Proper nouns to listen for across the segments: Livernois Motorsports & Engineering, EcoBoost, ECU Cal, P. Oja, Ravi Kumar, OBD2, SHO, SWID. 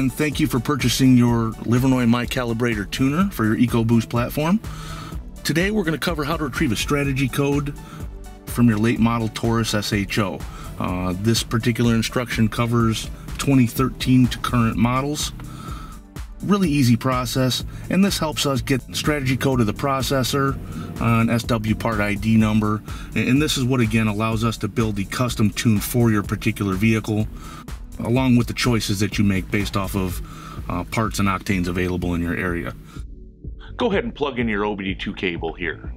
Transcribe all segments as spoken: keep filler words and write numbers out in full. and thank you for purchasing your Livernois My Calibrator tuner for your EcoBoost platform. Today we're going to cover how to retrieve a strategy code from your late model Taurus S H O. Uh, this particular instruction covers twenty thirteen to current models. Really easy process, and this helps us get strategy code of the processor, an S W part I D number, and this is what again allows us to build the custom tune for your particular vehicle, along with the choices that you make based off of uh, parts and octanes available in your area. Go ahead and plug in your O B D two cable here.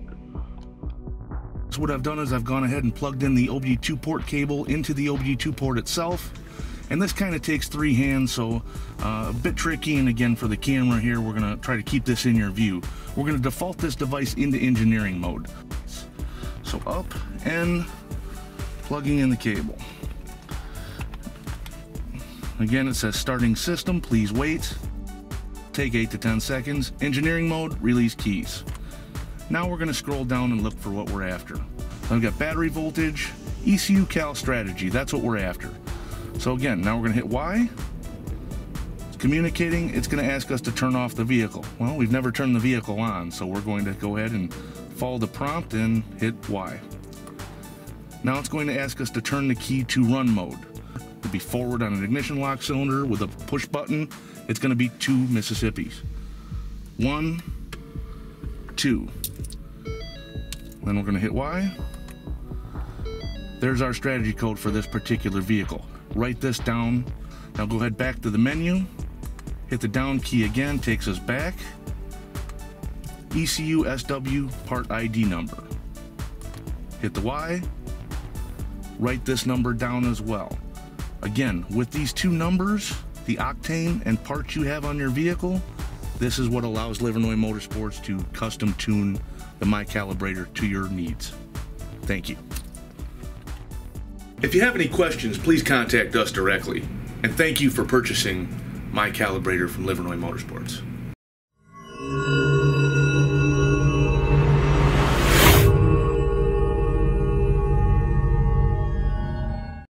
So what I've done is I've gone ahead and plugged in the O B D two port cable into the O B D two port itself. And this kind of takes three hands, so uh, a bit tricky, and again for the camera here, we're gonna try to keep this in your view. We're gonna default this device into engineering mode. So up and plugging in the cable. Again, it says starting system, please wait. Take eight to ten seconds. Engineering mode, release keys. Now we're gonna scroll down and look for what we're after. I've got battery voltage, E C U Cal strategy, that's what we're after. So again, now we're gonna hit Y. It's communicating, it's gonna ask us to turn off the vehicle. Well, we've never turned the vehicle on, so we're going to go ahead and follow the prompt and hit Y. Now it's going to ask us to turn the key to run mode. It'll be forward on an ignition lock cylinder with a push button. It's gonna be two Mississippis. One, two. Then we're gonna hit Y. There's our strategy code for this particular vehicle. Write this down. Now go ahead back to the menu, hit the down key again, takes us back. E C U S W part I D number. Hit the Y, write this number down as well. Again, with these two numbers, the octane and parts you have on your vehicle, this is what allows Livernois Motorsports to custom tune the My Calibrator to your needs. Thank you. If you have any questions, please contact us directly. And thank you for purchasing My Calibrator from Livernois Motorsports.